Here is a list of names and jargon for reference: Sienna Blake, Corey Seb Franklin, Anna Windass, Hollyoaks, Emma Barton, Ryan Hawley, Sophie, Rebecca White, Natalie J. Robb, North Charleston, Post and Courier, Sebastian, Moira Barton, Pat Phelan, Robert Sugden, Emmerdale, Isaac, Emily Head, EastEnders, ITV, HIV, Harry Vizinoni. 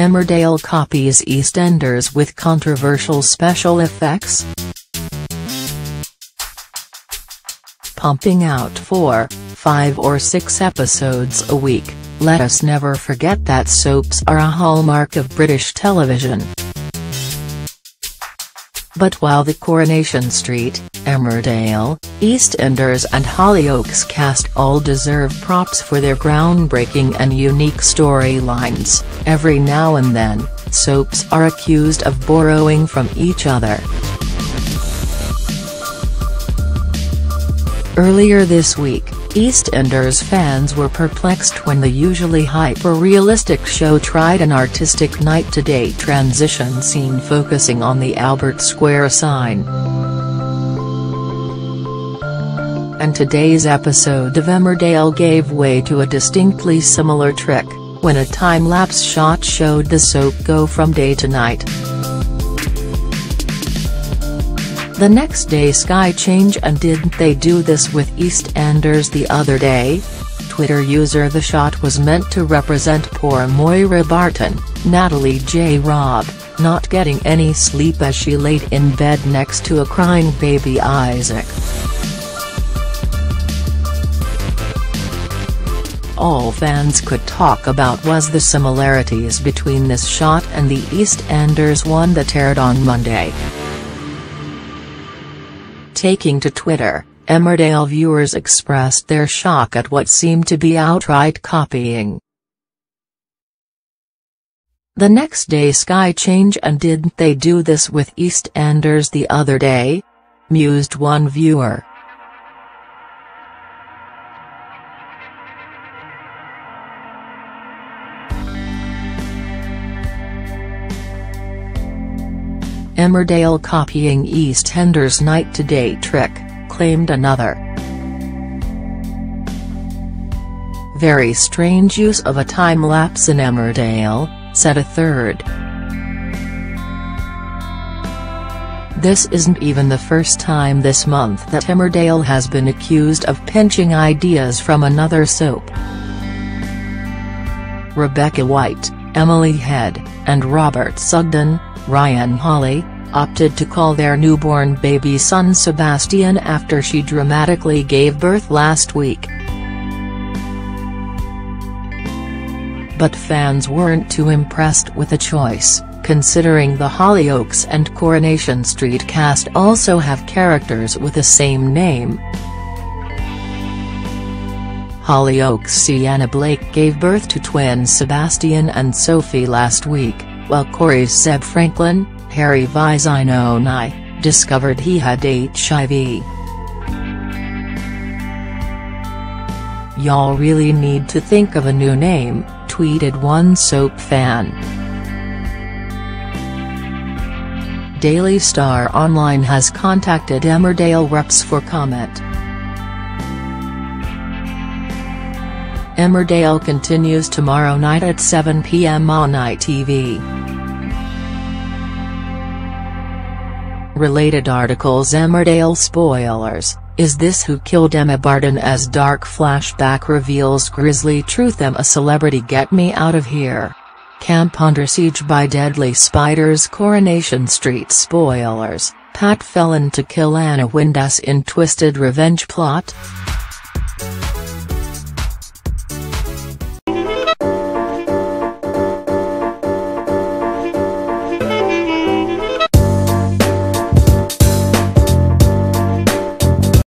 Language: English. Emmerdale copies EastEnders with controversial special effects? Pumping out 4, 5 or 6 episodes a week, let us never forget that soaps are a hallmark of British television. But while the Coronation Street, Emmerdale, EastEnders and Hollyoaks cast all deserve props for their groundbreaking and unique storylines, every now and then, soaps are accused of borrowing from each other. Earlier this week, EastEnders fans were perplexed when the usually hyper-realistic show tried an artistic night-to-day transition scene focusing on the Albert Square sign. And today's episode of Emmerdale gave way to a distinctly similar trick, when a time-lapse shot showed the soap go from day to night. The next day Sky change, and didn't they do this with EastEnders the other day? Twitter user The Shot was meant to represent poor Moira Barton, Natalie J. Robb, not getting any sleep as she laid in bed next to a crying baby Isaac. All fans could talk about was the similarities between this shot and the EastEnders one that aired on Monday. Taking to Twitter, Emmerdale viewers expressed their shock at what seemed to be outright copying. The next day Sky change, and didn't they do this with EastEnders the other day? Mused one viewer. Emmerdale copying EastEnders night-to-day trick, claimed another. Very strange use of a time-lapse in Emmerdale, said a third. This isn't even the first time this month that Emmerdale has been accused of pinching ideas from another soap. Rebecca White, Emily Head, and Robert Sugden, Ryan Hawley, opted to call their newborn baby son Sebastian after she dramatically gave birth last week. But fans weren't too impressed with the choice, considering the Hollyoaks and Coronation Street cast also have characters with the same name. Hollyoaks' Sienna Blake gave birth to twins Sebastian and Sophie last week, while Corey Seb Franklin, Harry Vizinoni, discovered he had HIV. "Y'all really need to think of a new name," tweeted one soap fan. Daily Star Online has contacted Emmerdale reps for comment. Emmerdale continues tomorrow night at 7 p.m. on ITV. Related articles: Emmerdale spoilers, Is This Who Killed Emma Barton? As dark flashback reveals grisly truth. Emma celebrity, get me out of here. Camp under siege by deadly spiders. Coronation Street spoilers, Pat Phelan to kill Anna Windass in twisted revenge plot.